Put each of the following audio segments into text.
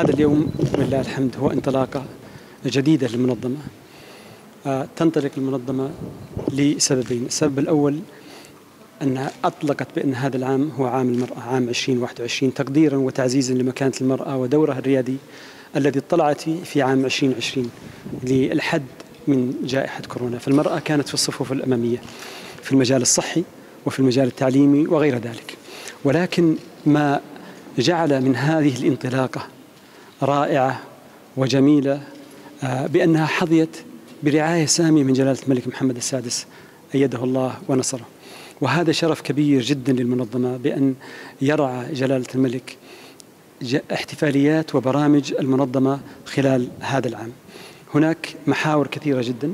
هذا اليوم ولله الحمد هو انطلاقة جديدة للمنظمة. تنطلق المنظمة لسببين، السبب الأول أنها أطلقت بأن هذا العام هو عام المرأة، عام 2021، تقديرا وتعزيزا لمكانة المرأة ودورها الريادي الذي اطلعت في عام 2020 للحد من جائحة كورونا. فالمرأة كانت في الصفوف الأمامية في المجال الصحي وفي المجال التعليمي وغير ذلك، ولكن ما جعل من هذه الانطلاقة رائعة وجميلة بأنها حظيت برعاية سامية من جلالة الملك محمد السادس أيده الله ونصره، وهذا شرف كبير جدا للمنظمة بأن يرعى جلالة الملك احتفاليات وبرامج المنظمة خلال هذا العام. هناك محاور كثيرة جدا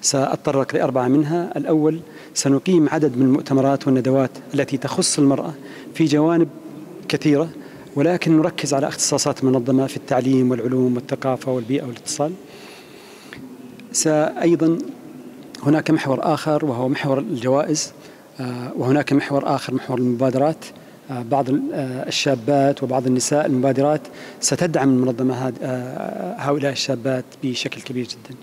سأتطرق لأربعة منها. الأول سنقيم عدد من المؤتمرات والندوات التي تخص المرأة في جوانب كثيرة، ولكن نركز على اختصاصات المنظمة في التعليم والعلوم والثقافة والبيئة والاتصال. أيضا هناك محور آخر وهو محور الجوائز، وهناك محور آخر محور المبادرات. بعض الشابات وبعض النساء المبادرات ستدعم المنظمة هؤلاء الشابات بشكل كبير جدا.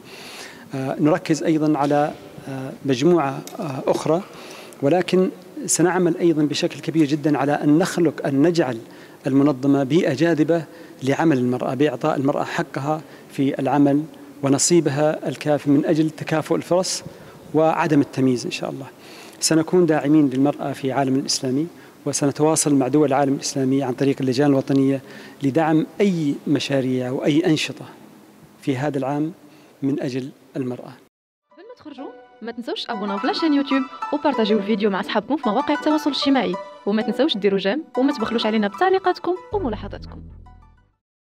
نركز أيضا على مجموعة أخرى، ولكن سنعمل أيضا بشكل كبير جدا على أن نخلق أن نجعل المنظمة بيئة جاذبة لعمل المرأة، بإعطاء المرأة حقها في العمل ونصيبها الكافي من أجل تكافؤ الفرص وعدم التمييز إن شاء الله. سنكون داعمين للمرأة في العالم الإسلامي، وسنتواصل مع دول العالم الإسلامي عن طريق اللجان الوطنية لدعم أي مشاريع وأي أنشطة في هذا العام من أجل المرأة. قبل ما تخرجوا ما تنسوش تابوناو في لاشين يوتيوب وبارطاجيو الفيديو مع أصحابكم في مواقع التواصل الاجتماعي، وما تنسوش ديروا جيم وما تبخلوش علينا بتعليقاتكم وملاحظاتكم.